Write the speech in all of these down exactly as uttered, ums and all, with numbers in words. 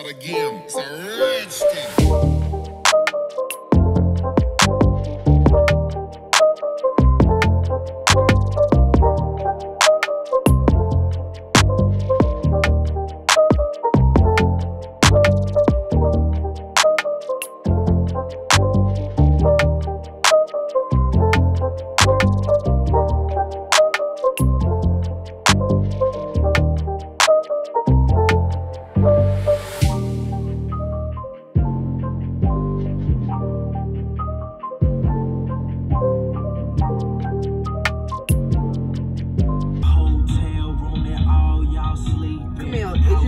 out again. It's a rich thing.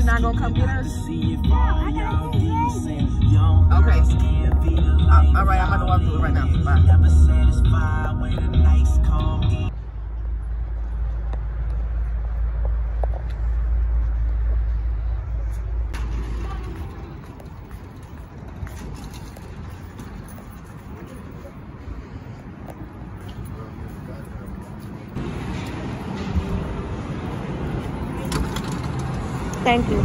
Not gonna come get us? Yeah, I got okay. Uh, Alright, I'm gonna walk through it right now. Bye. Thank you.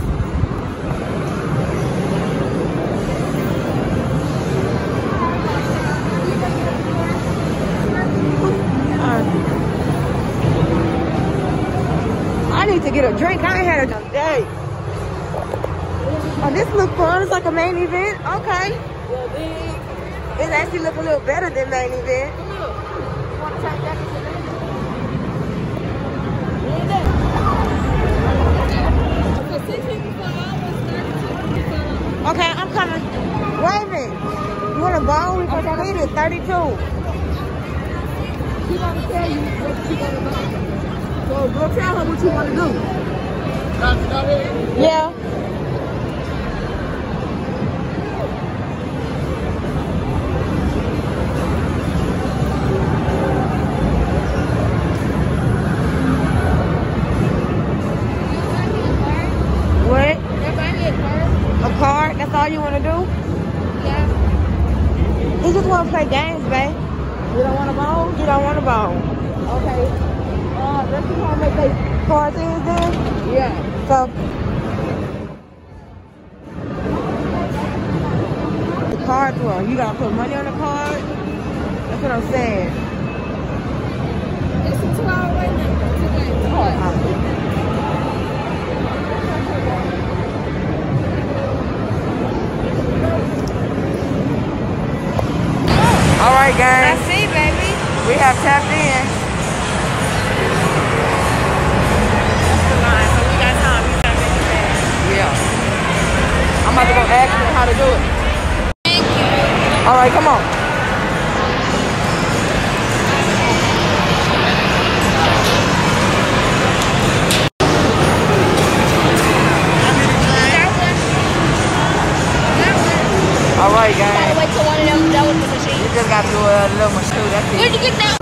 I need to get a drink. I ain't had a day. Oh, this look fun. It's like a main event. Okay. It actually look a little better than main event. Okay, I'm coming. Wait a minute. You want a bowl? Because I need it. thirty-two. She gonna tell you what she gonna do. So go tell her what you wanna do. Yeah. You want to do? Yeah. He just want to play games, babe. You don't want a ball? You don't want a ball. Okay. Uh, let's see how much they cards is then? Yeah. So. The cards were, you got to put money on the card? That's what I'm saying. It's a two hour wait today. Oh, all right, guys. I see, baby. We have tapped in. That's the line, so we got time. We gotta make it fast. Yeah. I'm about to go ask them how to do it. Thank you. All right, come on. All right, guys. You gotta wait till one of them that was the machine. You just gotta do a little machine. That's it. Where'd you get that?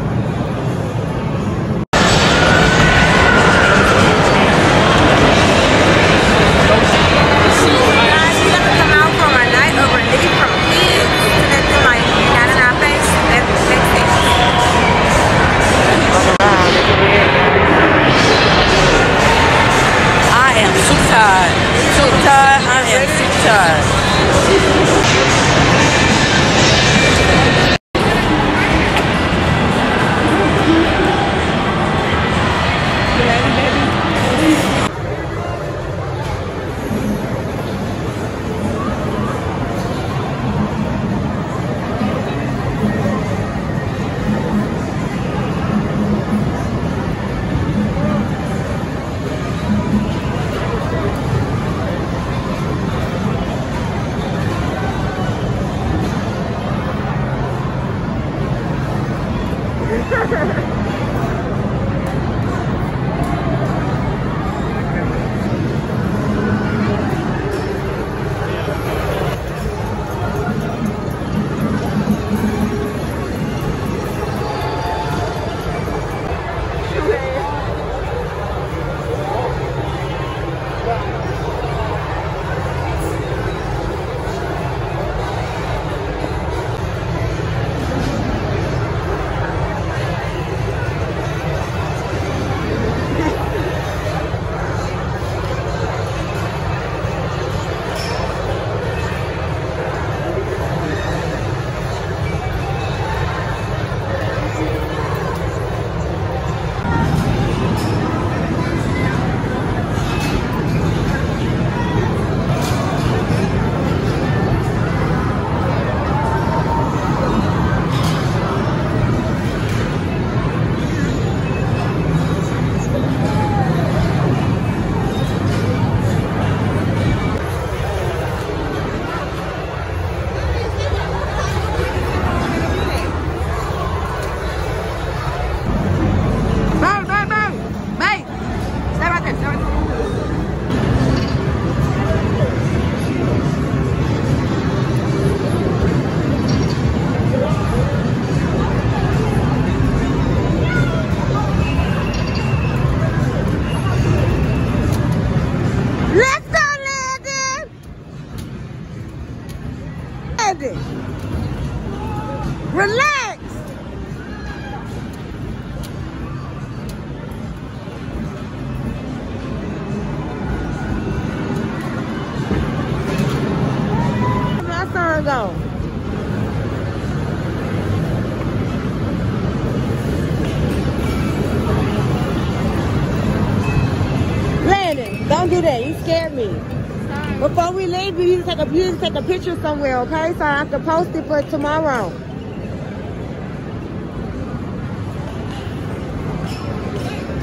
Don't do that. You scared me. Sorry. Before we leave, you need to take a, you need to take a picture somewhere, okay? So I can post it for tomorrow.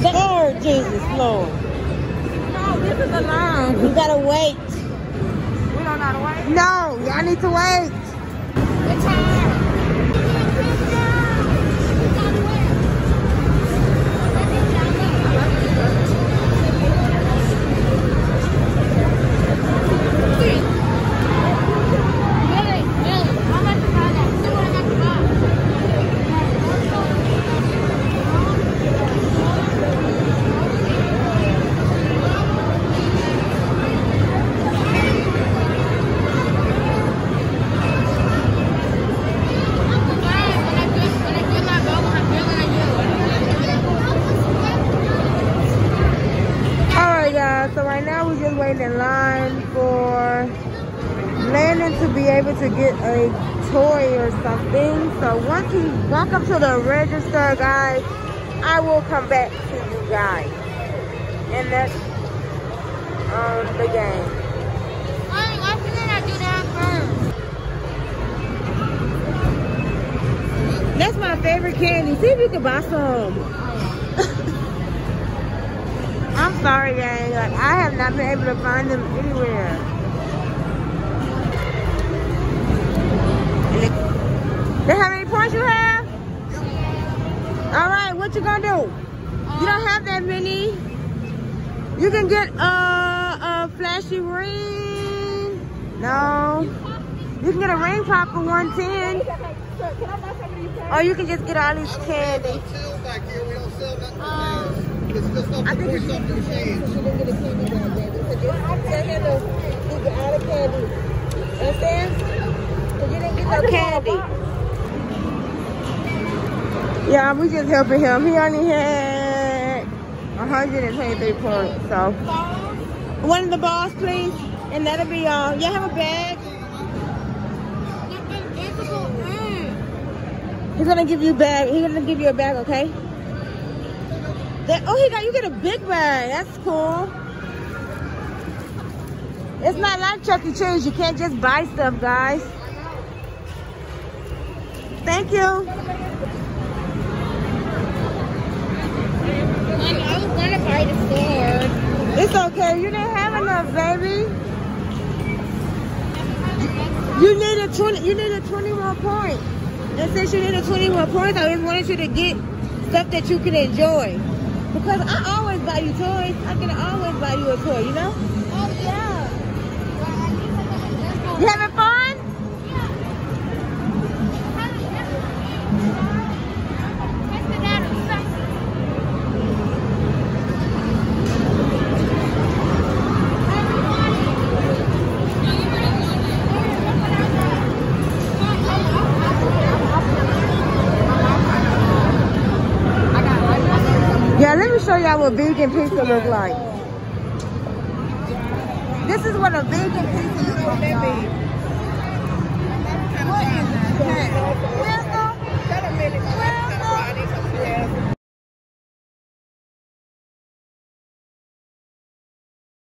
Lord Jesus, Lord. No, this is a line. You gotta wait. We don't know how to wait? No, y'all need to wait. It's hard. In line for Landon to be able to get a toy or something. So once you walk up to the register, guys, I will come back to you guys. And that's um, the game. Why, why didn't I do that first? That's my favorite candy. See if you can buy some. I'm sorry, gang. Like, I have not been able to find them anywhere. They, how many points you have? Yeah. All right, what you gonna do? Um, you don't have that many. You can get a, a flashy ring. No. You can get a ring pop for one ten. Or you can just get all these candy. Um, I think it's going to change. candy. Yeah, we just helping him. He only had one hundred twenty-three points. So, one of the balls, please, and that'll be all. Y'all have a bag. He's gonna give you a bag. He's gonna give you a bag, okay? That, oh, he got, you get a big bag. That's cool. It's not like Chuck E. Cheese. You can't just buy stuff, guys. Thank you. I was gonna buy the sword. It's okay. You didn't have enough, baby. You need a twenty. You need a twenty-one point. And since you need a twenty-one point, I just wanted you to get stuff that you can enjoy. Because I always buy you toys. I can always buy you a toy, you know? Oh, yeah. You having fun? Show y'all what vegan pizza look like. This is what a vegan pizza looks like.